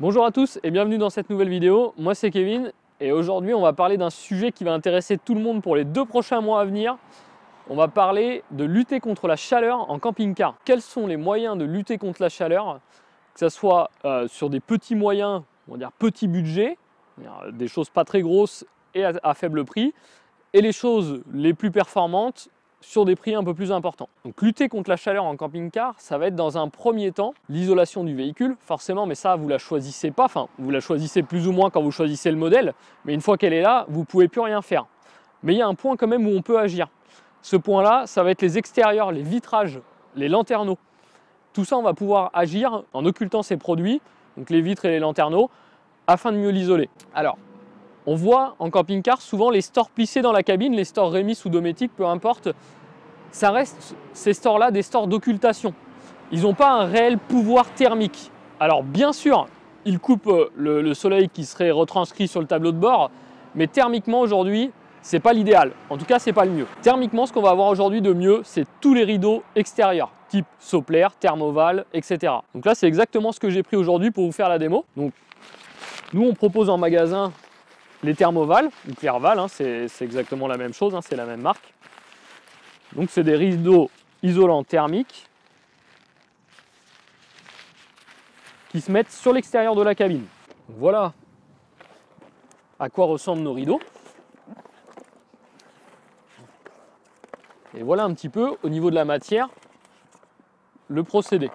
Bonjour à tous et bienvenue dans cette nouvelle vidéo, moi c'est Kevin et aujourd'hui on va parler d'un sujet qui va intéresser tout le monde pour les 2 prochains mois à venir. On va parler de lutter contre la chaleur en camping-car. Quels sont les moyens de lutter contre la chaleur, que ce soit sur des petits moyens, on va dire petit budget, des choses pas très grosses et à faible prix, et les choses les plus performantes sur des prix un peu plus importants. Donc lutter contre la chaleur en camping-car, ça va être dans un premier temps l'isolation du véhicule, forcément, mais ça vous la choisissez pas, enfin vous la choisissez plus ou moins quand vous choisissez le modèle, mais une fois qu'elle est là, vous pouvez plus rien faire. Mais il y a un point quand même où on peut agir. Ce point-là, ça va être les extérieurs, les vitrages, les lanterneaux. Tout ça, on va pouvoir agir en occultant ces produits, donc les vitres et les lanterneaux, afin de mieux l'isoler. Alors, on voit en camping-car souvent les stores plissés dans la cabine, les stores Rémis ou Dométique, peu importe. Ça reste, ces stores-là, des stores d'occultation. Ils n'ont pas un réel pouvoir thermique. Alors bien sûr, ils coupent le soleil qui serait retranscrit sur le tableau de bord, mais thermiquement aujourd'hui, ce n'est pas l'idéal. En tout cas, ce n'est pas le mieux. Thermiquement, ce qu'on va avoir aujourd'hui de mieux, c'est tous les rideaux extérieurs, type Soplair, Thermoval, etc. Donc là, c'est exactement ce que j'ai pris aujourd'hui pour vous faire la démo. Donc, nous, on propose en magasin les Thermoval ou Clairval, hein, c'est exactement la même chose, hein, c'est la même marque. Donc c'est des rideaux isolants thermiques qui se mettent sur l'extérieur de la cabine. Voilà à quoi ressemblent nos rideaux. Et voilà un petit peu, au niveau de la matière, le procédé.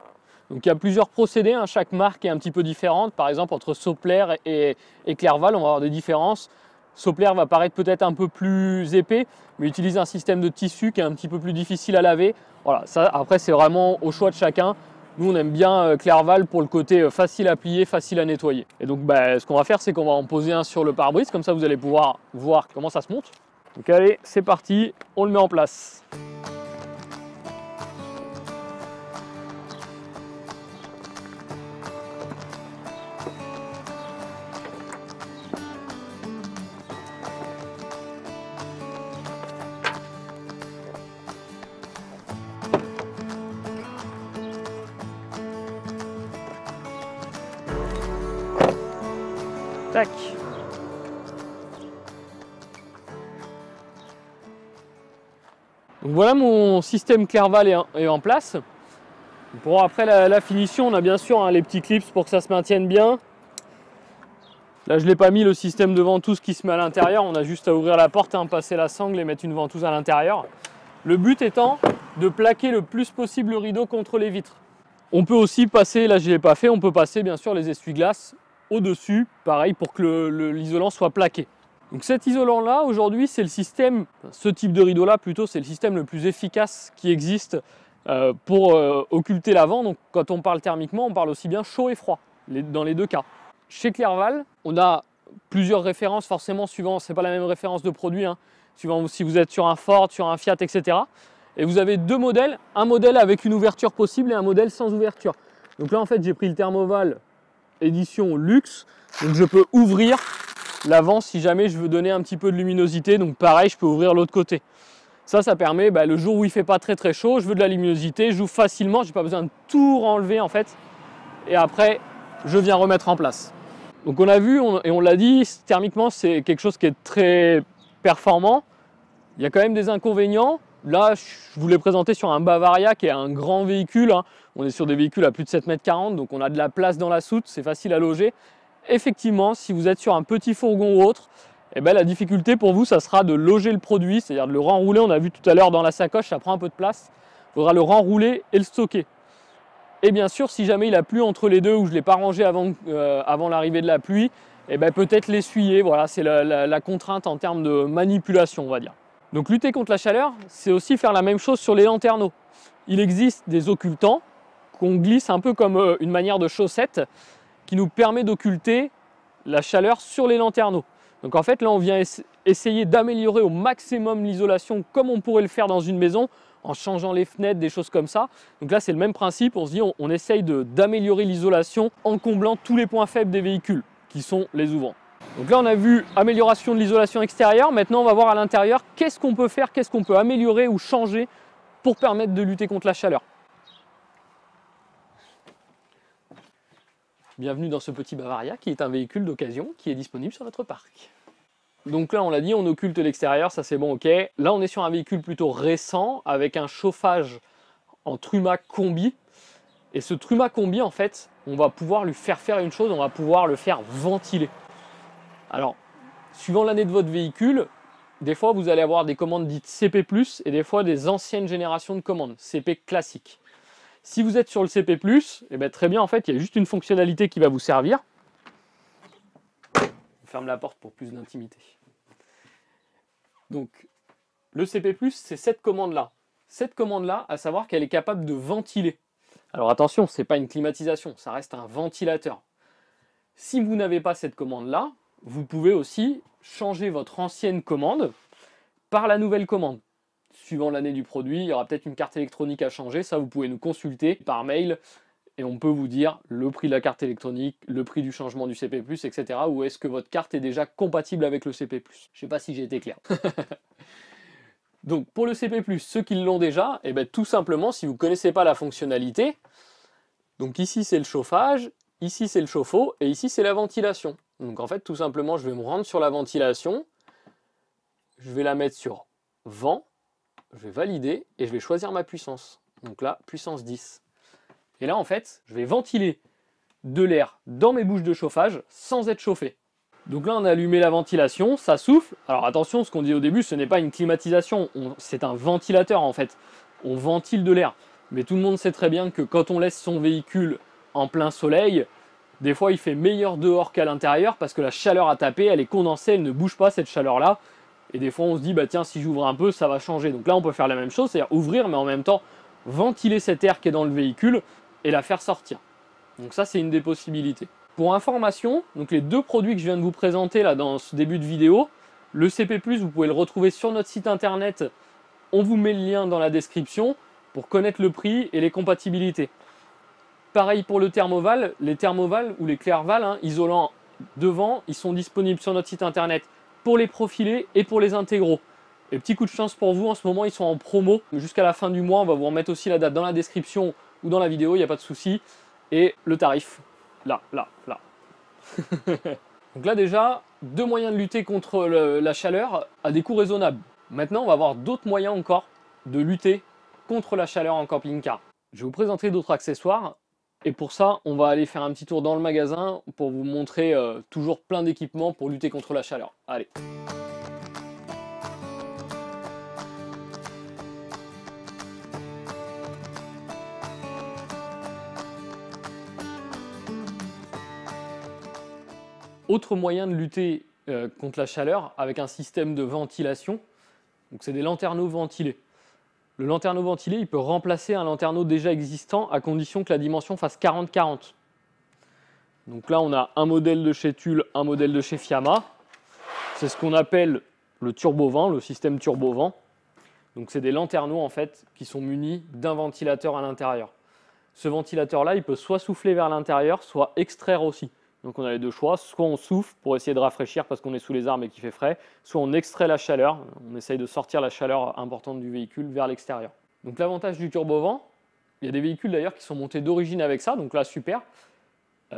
Donc il y a plusieurs procédés, hein, chaque marque est un petit peu différente. Par exemple, entre Soplair et Clairval, on va avoir des différences. Soplair va paraître peut-être un peu plus épais, mais utilise un système de tissu qui est un petit peu plus difficile à laver. Voilà, ça après c'est vraiment au choix de chacun. Nous on aime bien Clairval pour le côté facile à plier, facile à nettoyer. Et donc bah, ce qu'on va faire, c'est qu'on va en poser un sur le pare-brise, comme ça vous allez pouvoir voir comment ça se monte. Donc allez, c'est parti, on le met en place. Tac. Donc voilà, mon système Clairval est en place. Pour après la finition, on a bien sûr hein, les petits clips pour que ça se maintienne bien. Là, je ne l'ai pas mis, le système de ventouse qui se met à l'intérieur. On a juste à ouvrir la porte, hein, passer la sangle et mettre une ventouse à l'intérieur. Le but étant de plaquer le plus possible le rideau contre les vitres. On peut aussi passer, là je ne l'ai pas fait, on peut passer bien sûr les essuie-glaces au-dessus, pareil, pour que l'isolant soit plaqué. Donc cet isolant-là, aujourd'hui, c'est le système, ce type de rideau-là plutôt, c'est le système le plus efficace qui existe pour occulter l'avant. Donc quand on parle thermiquement, on parle aussi bien chaud et froid, dans les deux cas. Chez Clairval, on a plusieurs références, forcément, suivant, c'est pas la même référence de produit, hein, suivant si vous êtes sur un Ford, sur un Fiat, etc. Et vous avez 2 modèles, un modèle avec une ouverture possible et un modèle sans ouverture. Donc là, en fait, j'ai pris le Thermoval édition luxe, donc je peux ouvrir l'avant si jamais je veux donner un petit peu de luminosité, donc pareil je peux ouvrir l'autre côté. Ça permet, bah, le jour où il fait pas très chaud, je veux de la luminosité, j'ouvre facilement, j'ai pas besoin de tout enlever en fait, et après je viens remettre en place. Donc on a vu, et on l'a dit, thermiquement c'est quelque chose qui est très performant. Il y a quand même des inconvénients. Là, je vous l'ai présenté sur un Bavaria qui est un grand véhicule. On est sur des véhicules à plus de 7,40 m, donc on a de la place dans la soute, c'est facile à loger. Effectivement, si vous êtes sur un petit fourgon ou autre, eh ben, la difficulté pour vous, ça sera de loger le produit, c'est-à-dire de le renrouler. On a vu tout à l'heure dans la sacoche, ça prend un peu de place. Il faudra le renrouler et le stocker. Et bien sûr, si jamais il a plu entre les deux ou je ne l'ai pas rangé avant l'arrivée de la pluie, eh ben, peut-être l'essuyer. Voilà, c'est la contrainte en termes de manipulation, on va dire. Donc lutter contre la chaleur, c'est aussi faire la même chose sur les lanterneaux. Il existe des occultants qu'on glisse un peu comme une manière de chaussette qui nous permet d'occulter la chaleur sur les lanterneaux. Donc en fait là on vient essayer d'améliorer au maximum l'isolation comme on pourrait le faire dans une maison en changeant les fenêtres, des choses comme ça. Donc là c'est le même principe, on se dit on essaye d'améliorer l'isolation en comblant tous les points faibles des véhicules qui sont les ouvrants. Donc là on a vu amélioration de l'isolation extérieure, maintenant on va voir à l'intérieur qu'est-ce qu'on peut faire, qu'est-ce qu'on peut améliorer ou changer pour permettre de lutter contre la chaleur. Bienvenue dans ce petit Bavaria qui est un véhicule d'occasion qui est disponible sur notre parc. Donc là on l'a dit, on occulte l'extérieur, ça c'est bon, ok. Là on est sur un véhicule plutôt récent avec un chauffage en Truma Combi. Et ce Truma Combi en fait, on va pouvoir lui faire faire une chose, on va pouvoir le faire ventiler. Alors, suivant l'année de votre véhicule, des fois vous allez avoir des commandes dites CP+, et des fois des anciennes générations de commandes, CP classique. Si vous êtes sur le CP+, eh ben très bien, en fait, il y a juste une fonctionnalité qui va vous servir. On ferme la porte pour plus d'intimité. Donc, le CP+, c'est cette commande-là. Cette commande-là, à savoir qu'elle est capable de ventiler. Alors attention, ce n'est pas une climatisation, ça reste un ventilateur. Si vous n'avez pas cette commande-là, vous pouvez aussi changer votre ancienne commande par la nouvelle commande. Suivant l'année du produit, il y aura peut-être une carte électronique à changer. Ça, vous pouvez nous consulter par mail et on peut vous dire le prix de la carte électronique, le prix du changement du CP+, etc. Ou est-ce que votre carte est déjà compatible avec le CP+. Je sais pas si j'ai été clair. Donc, pour le CP+, ceux qui l'ont déjà, eh ben, tout simplement, si vous ne connaissez pas la fonctionnalité, donc ici, c'est le chauffage, ici, c'est le chauffe-eau et ici, c'est la ventilation. Donc, en fait, tout simplement, je vais me rendre sur la ventilation. Je vais la mettre sur « Vent ». Je vais valider et je vais choisir ma puissance. Donc là, puissance 10. Et là, en fait, je vais ventiler de l'air dans mes bouches de chauffage sans être chauffé. Donc là, on a allumé la ventilation, ça souffle. Alors attention, ce qu'on dit au début, ce n'est pas une climatisation, c'est un ventilateur en fait. On ventile de l'air. Mais tout le monde sait très bien que quand on laisse son véhicule en plein soleil, des fois, il fait meilleur dehors qu'à l'intérieur parce que la chaleur à taper, elle est condensée, elle ne bouge pas cette chaleur-là. Et des fois, on se dit, bah tiens, si j'ouvre un peu, ça va changer. Donc là, on peut faire la même chose, c'est-à-dire ouvrir, mais en même temps, ventiler cet air qui est dans le véhicule et la faire sortir. Donc ça, c'est une des possibilités. Pour information, donc les deux produits que je viens de vous présenter là dans ce début de vidéo, le CP+, vous pouvez le retrouver sur notre site internet. On vous met le lien dans la description pour connaître le prix et les compatibilités. Pareil pour le Thermoval. Les Thermoval ou les Clairval, hein, isolants devant, ils sont disponibles sur notre site internet pour les profilés et pour les intégraux. Et petit coup de chance pour vous, en ce moment ils sont en promo jusqu'à la fin du mois. On va vous remettre aussi la date dans la description ou dans la vidéo, il n'y a pas de souci. Et le tarif, là. Donc là déjà, deux moyens de lutter contre la chaleur à des coûts raisonnables. Maintenant on va avoir d'autres moyens encore de lutter contre la chaleur en camping-car. Je vais vous présenter d'autres accessoires. Et pour ça, on va aller faire un petit tour dans le magasin pour vous montrer toujours plein d'équipements pour lutter contre la chaleur. Allez! Autre moyen de lutter contre la chaleur avec un système de ventilation, donc c'est des lanterneaux ventilés. Le lanterneau ventilé, il peut remplacer un lanterneau déjà existant à condition que la dimension fasse 40-40. Donc là, on a un modèle de chez Tull, un modèle de chez Fiamma. C'est ce qu'on appelle le turbovent, le système turbovent. Donc c'est des lanterneaux en fait qui sont munis d'un ventilateur à l'intérieur. Ce ventilateur-là, il peut soit souffler vers l'intérieur, soit extraire aussi. Donc on a les deux choix, soit on souffle pour essayer de rafraîchir parce qu'on est sous les arbres et qu'il fait frais, soit on extrait la chaleur, on essaye de sortir la chaleur importante du véhicule vers l'extérieur. Donc l'avantage du turbovent, il y a des véhicules d'ailleurs qui sont montés d'origine avec ça, donc là super.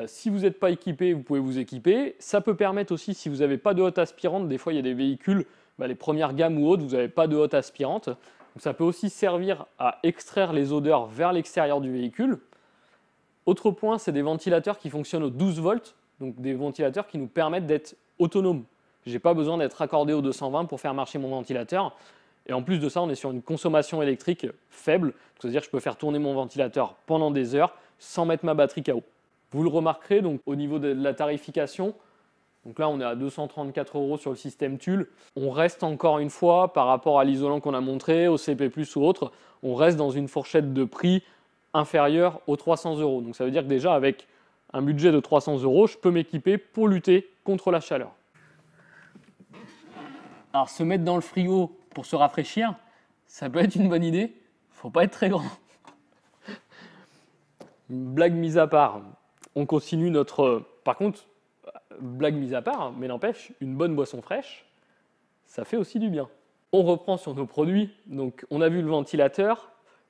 Si vous n'êtes pas équipé, vous pouvez vous équiper. Ça peut permettre aussi, si vous n'avez pas de hotte aspirante, des fois il y a des véhicules, les premières gammes ou autres, vous n'avez pas de hotte aspirante. Donc ça peut aussi servir à extraire les odeurs vers l'extérieur du véhicule. Autre point, c'est des ventilateurs qui fonctionnent aux 12 volts, donc des ventilateurs qui nous permettent d'être autonomes. Je n'ai pas besoin d'être raccordé au 220 pour faire marcher mon ventilateur. Et en plus de ça, on est sur une consommation électrique faible, c'est-à-dire que je peux faire tourner mon ventilateur pendant des heures sans mettre ma batterie KO. Vous le remarquerez donc au niveau de la tarification, donc là on est à 234 € sur le système Tull. On reste encore une fois, par rapport à l'isolant qu'on a montré, au CP+, ou autre, on reste dans une fourchette de prix inférieur aux 300 €. Donc ça veut dire que déjà avec un budget de 300 €, je peux m'équiper pour lutter contre la chaleur. Alors se mettre dans le frigo pour se rafraîchir, ça peut être une bonne idée, faut pas être très grand. Blague mise à part, on continue notre... Par contre, blague mise à part, mais n'empêche, une bonne boisson fraîche, ça fait aussi du bien. On reprend sur nos produits, donc on a vu le ventilateur,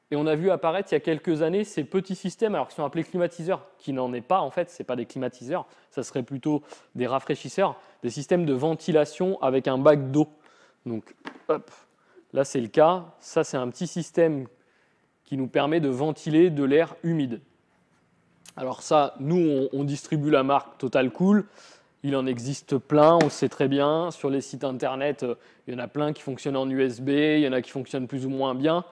Et on a vu apparaître il y a quelques années ces petits systèmes, alors qui sont appelés climatiseurs, qui n'en est pas en fait, ce n'est pas des climatiseurs, ça serait plutôt des rafraîchisseurs, des systèmes de ventilation avec un bac d'eau. Donc hop, là c'est le cas, ça c'est un petit système qui nous permet de ventiler de l'air humide. Alors ça, nous on distribue la marque Total Cool, il en existe plein, on le sait très bien, sur les sites internet, il y en a plein qui fonctionnent en USB, il y en a qui fonctionnent plus ou moins bien.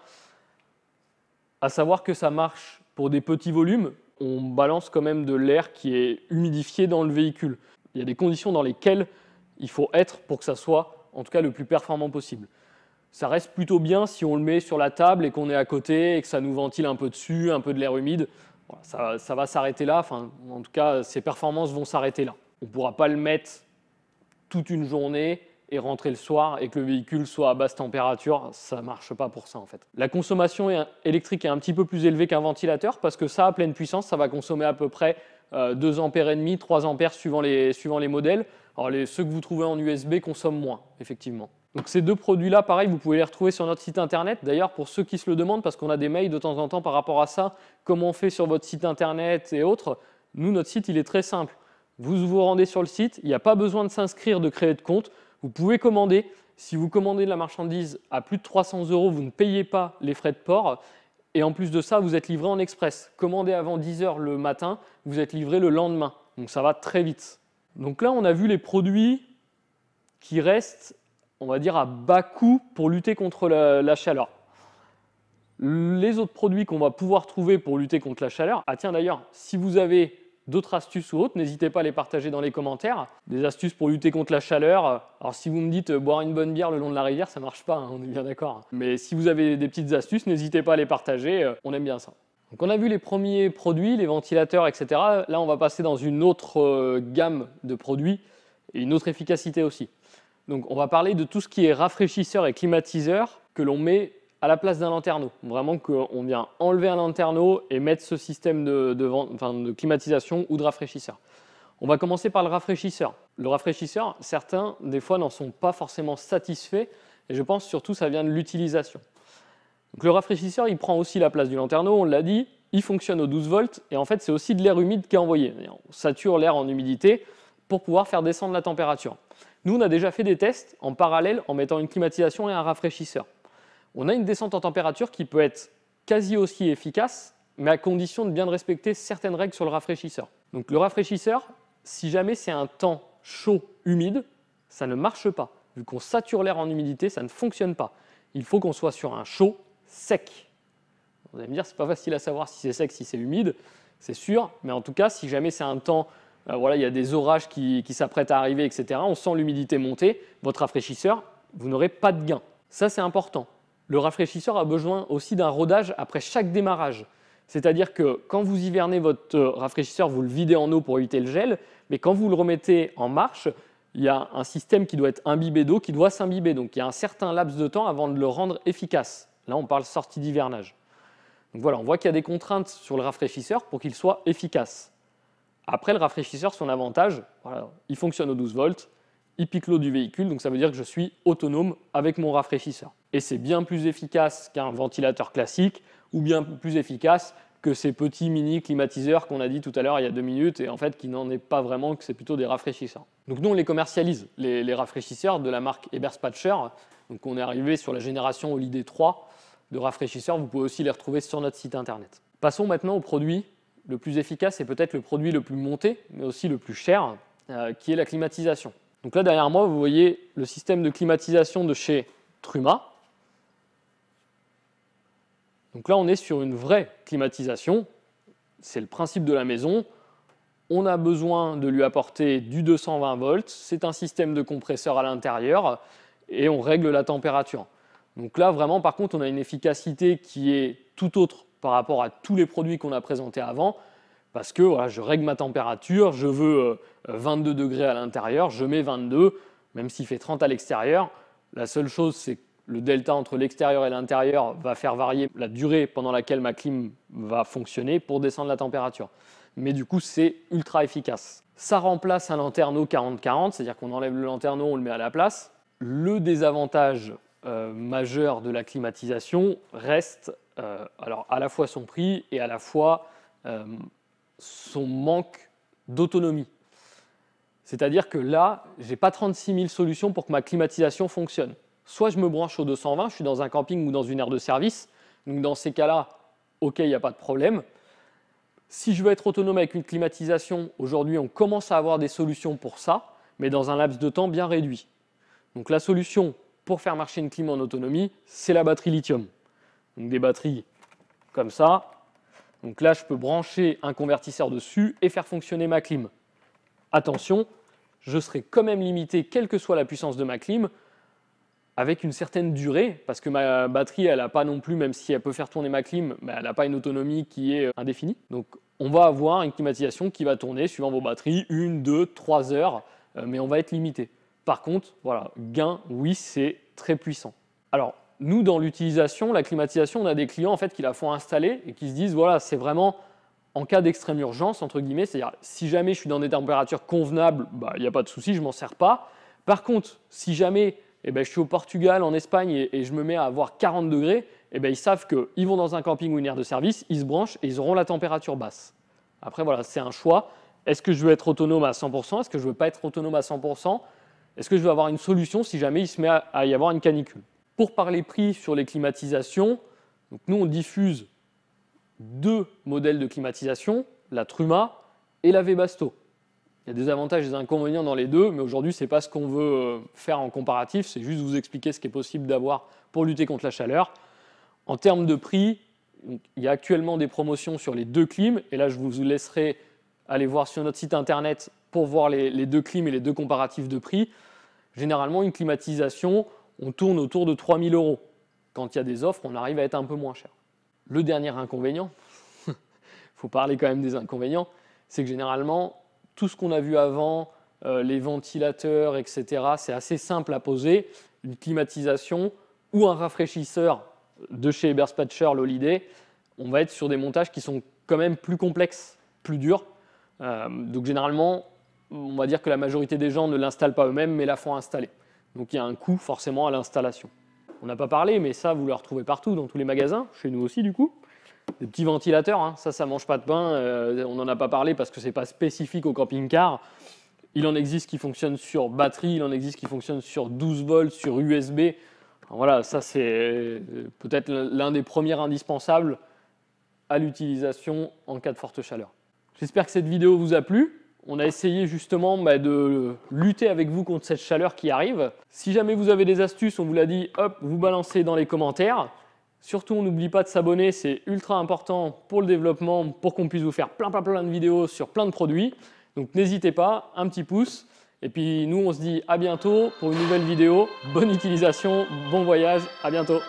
À savoir que ça marche pour des petits volumes, on balance quand même de l'air qui est humidifié dans le véhicule. Il y a des conditions dans lesquelles il faut être pour que ça soit, en tout cas, le plus performant possible. Ça reste plutôt bien si on le met sur la table et qu'on est à côté et que ça nous ventile un peu dessus, un peu de l'air humide. Ça va s'arrêter là, enfin, en tout cas, ses performances vont s'arrêter là. On ne pourra pas le mettre toute une journée et rentrer le soir et que le véhicule soit à basse température, ça ne marche pas pour ça en fait. La consommation électrique est un petit peu plus élevée qu'un ventilateur parce que ça, à pleine puissance, ça va consommer à peu près 2,5 ampères, 3 ampères suivant les modèles. Alors ceux que vous trouvez en USB consomment moins, effectivement. Donc ces deux produits-là, pareil, vous pouvez les retrouver sur notre site internet. D'ailleurs, pour ceux qui se le demandent, parce qu'on a des mails de temps en temps par rapport à ça, comment on fait sur votre site internet et autres, nous, notre site, il est très simple. Vous vous rendez sur le site, il n'y a pas besoin de s'inscrire, de créer de compte. Vous pouvez commander. Si vous commandez de la marchandise à plus de 300 €, vous ne payez pas les frais de port. Et en plus de ça, vous êtes livré en express. Commandez avant 10 h le matin, vous êtes livré le lendemain. Donc ça va très vite. Donc là, on a vu les produits qui restent, on va dire, à bas coût pour lutter contre la chaleur. Les autres produits qu'on va pouvoir trouver pour lutter contre la chaleur. Ah tiens d'ailleurs, si vous avez d'autres astuces ou autres, n'hésitez pas à les partager dans les commentaires. Des astuces pour lutter contre la chaleur. Alors si vous me dites boire une bonne bière le long de la rivière, ça marche pas, hein, on est bien d'accord. Mais si vous avez des petites astuces, n'hésitez pas à les partager, on aime bien ça. Donc on a vu les premiers produits, les ventilateurs, etc. Là on va passer dans une autre gamme de produits et une autre efficacité aussi. Donc on va parler de tout ce qui est rafraîchisseur et climatiseur que l'on met à la place d'un lanterneau, vraiment qu'on vient enlever un lanterneau et mettre ce système de climatisation ou de rafraîchisseur. On va commencer par le rafraîchisseur. Le rafraîchisseur, certains, des fois, n'en sont pas forcément satisfaits et je pense surtout ça vient de l'utilisation. Le rafraîchisseur, il prend aussi la place du lanterneau, on l'a dit, il fonctionne aux 12 volts et en fait, c'est aussi de l'air humide qui est envoyé. On sature l'air en humidité pour pouvoir faire descendre la température. Nous, on a déjà fait des tests en parallèle en mettant une climatisation et un rafraîchisseur. On a une descente en température qui peut être quasi aussi efficace, mais à condition de bien respecter certaines règles sur le rafraîchisseur. Donc le rafraîchisseur, si jamais c'est un temps chaud, humide, ça ne marche pas. Vu qu'on sature l'air en humidité, ça ne fonctionne pas. Il faut qu'on soit sur un chaud sec. Vous allez me dire, c'est pas facile à savoir si c'est sec, si c'est humide, c'est sûr. Mais en tout cas, si jamais c'est un temps, voilà, il y a des orages qui s'apprêtent à arriver, etc. On sent l'humidité monter, votre rafraîchisseur, vous n'aurez pas de gain. Ça, c'est important. Le rafraîchisseur a besoin aussi d'un rodage après chaque démarrage. C'est-à-dire que quand vous hivernez votre rafraîchisseur, vous le videz en eau pour éviter le gel, mais quand vous le remettez en marche, il y a un système qui doit être imbibé d'eau, qui doit s'imbiber. Donc il y a un certain laps de temps avant de le rendre efficace. Là, on parle sortie d'hivernage. Donc voilà, on voit qu'il y a des contraintes sur le rafraîchisseur pour qu'il soit efficace. Après, le rafraîchisseur, son avantage, voilà, il fonctionne aux 12 volts. Il pique l'eau du véhicule, donc ça veut dire que je suis autonome avec mon rafraîchisseur. Et c'est bien plus efficace qu'un ventilateur classique ou bien plus efficace que ces petits mini climatiseurs qu'on a dit tout à l'heure il y a 2 minutes et en fait qui n'en est pas vraiment, que c'est plutôt des rafraîchisseurs. Donc nous on les commercialise, les rafraîchisseurs de la marque Eberspächer. Donc on est arrivé sur la génération Holiday 3 de rafraîchisseurs, vous pouvez aussi les retrouver sur notre site internet. Passons maintenant au produit le plus efficace et peut-être le produit le plus monté mais aussi le plus cher qui est la climatisation. Donc là, derrière moi, vous voyez le système de climatisation de chez Truma. Donc là, on est sur une vraie climatisation. C'est le principe de la maison. On a besoin de lui apporter du 220 volts. C'est un système de compresseur à l'intérieur et on règle la température. Donc là, vraiment, par contre, on a une efficacité qui est tout autre par rapport à tous les produits qu'on a présentés avant. Parce que voilà, je règle ma température, je veux 22 degrés à l'intérieur, je mets 22, même s'il fait 30 à l'extérieur. La seule chose, c'est que le delta entre l'extérieur et l'intérieur va faire varier la durée pendant laquelle ma clim va fonctionner pour descendre la température. Mais du coup, c'est ultra efficace. Ça remplace un lanterneau 40-40, c'est-à-dire qu'on enlève le lanterneau, on le met à la place. Le désavantage majeur de la climatisation reste alors à la fois son prix et à la fois son manque d'autonomie. C'est-à-dire que là, je n'ai pas 36 000 solutions pour que ma climatisation fonctionne. Soit je me branche au 220, je suis dans un camping ou dans une aire de service. Donc dans ces cas-là, ok, il n'y a pas de problème. Si je veux être autonome avec une climatisation, aujourd'hui, on commence à avoir des solutions pour ça, mais dans un laps de temps bien réduit. Donc la solution pour faire marcher une clim en autonomie, c'est la batterie lithium. Donc des batteries comme ça. Donc là, je peux brancher un convertisseur dessus et faire fonctionner ma clim. Attention, je serai quand même limité, quelle que soit la puissance de ma clim, avec une certaine durée, parce que ma batterie, elle n'a pas non plus, même si elle peut faire tourner ma clim, elle n'a pas une autonomie qui est indéfinie. Donc on va avoir une climatisation qui va tourner, suivant vos batteries, 1, 2, 3 heures, mais on va être limité. Par contre, voilà, gain, oui, c'est très puissant. Alors, nous, dans l'utilisation, la climatisation, on a des clients en fait qui la font installer et qui se disent, voilà, c'est vraiment en cas d'extrême urgence, entre guillemets, c'est-à-dire si jamais je suis dans des températures convenables, bah, il n'y a pas de souci, je ne m'en sers pas. Par contre, si jamais je suis au Portugal, en Espagne et je me mets à avoir 40 degrés, ils savent qu'ils vont dans un camping ou une aire de service, ils se branchent et ils auront la température basse. Après, voilà, c'est un choix. Est-ce que je veux être autonome à 100%? Est-ce que je ne veux pas être autonome à 100%? Est-ce que je veux avoir une solution si jamais il se met à y avoir une canicule? Pour parler prix sur les climatisations, donc nous on diffuse deux modèles de climatisation, la Truma et la Vébasto. Il y a des avantages et des inconvénients dans les deux, mais aujourd'hui ce n'est pas ce qu'on veut faire en comparatif, c'est juste vous expliquer ce qui est possible d'avoir pour lutter contre la chaleur. En termes de prix, il y a actuellement des promotions sur les deux clims, et là je vous laisserai aller voir sur notre site internet pour voir les deux clims et les deux comparatifs de prix. Généralement une climatisation, on tourne autour de 3 000 €. Quand il y a des offres, on arrive à être un peu moins cher. Le dernier inconvénient, il faut parler quand même des inconvénients, c'est que généralement, tout ce qu'on a vu avant, les ventilateurs, etc., c'est assez simple à poser. Une climatisation ou un rafraîchisseur de chez Eberspächer, l'Holiday, on va être sur des montages qui sont quand même plus complexes, plus durs. Donc généralement, on va dire que la majorité des gens ne l'installent pas eux-mêmes, mais la font installer. Donc il y a un coût forcément à l'installation. On n'a pas parlé, mais ça, vous le retrouvez partout, dans tous les magasins, chez nous aussi du coup. Des petits ventilateurs, hein, ça ne mange pas de pain, on n'en a pas parlé parce que ce n'est pas spécifique au camping-car. Il en existe qui fonctionnent sur batterie, il en existe qui fonctionnent sur 12 volts, sur USB. Alors, voilà, ça c'est peut-être l'un des premiers indispensables à l'utilisation en cas de forte chaleur. J'espère que cette vidéo vous a plu. On a essayé justement de lutter avec vous contre cette chaleur qui arrive. Si jamais vous avez des astuces, on vous l'a dit, hop, vous balancez dans les commentaires. Surtout, on n'oublie pas de s'abonner, c'est ultra important pour le développement, pour qu'on puisse vous faire plein de vidéos sur plein de produits. Donc n'hésitez pas, un petit pouce. Et puis nous, on se dit à bientôt pour une nouvelle vidéo. Bonne utilisation, bon voyage, à bientôt.